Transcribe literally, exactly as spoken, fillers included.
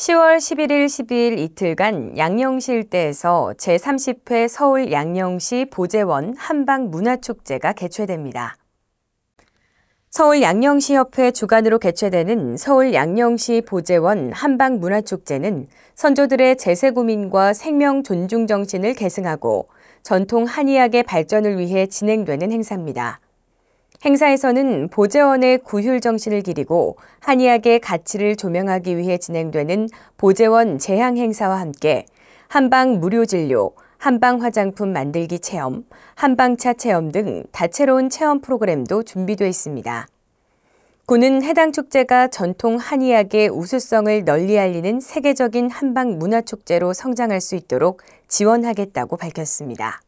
시월 십일일, 십이일 이틀간 양령시 일대에서 제삼십회 서울 양령시 보재원 한방문화축제가 개최됩니다. 서울 약령시협회 주관으로 개최되는 서울 약령시 보재원 한방문화축제는 선조들의 제세고민과 생명존중정신을 계승하고 전통 한의학의 발전을 위해 진행되는 행사입니다. 행사에서는 보재원의 구휼정신을 기리고 한의학의 가치를 조명하기 위해 진행되는 보재원 재향행사와 함께 한방 무료진료, 한방 화장품 만들기 체험, 한방차 체험 등 다채로운 체험 프로그램도 준비되어 있습니다. 군은 해당 축제가 전통 한의학의 우수성을 널리 알리는 세계적인 한방 문화축제로 성장할 수 있도록 지원하겠다고 밝혔습니다.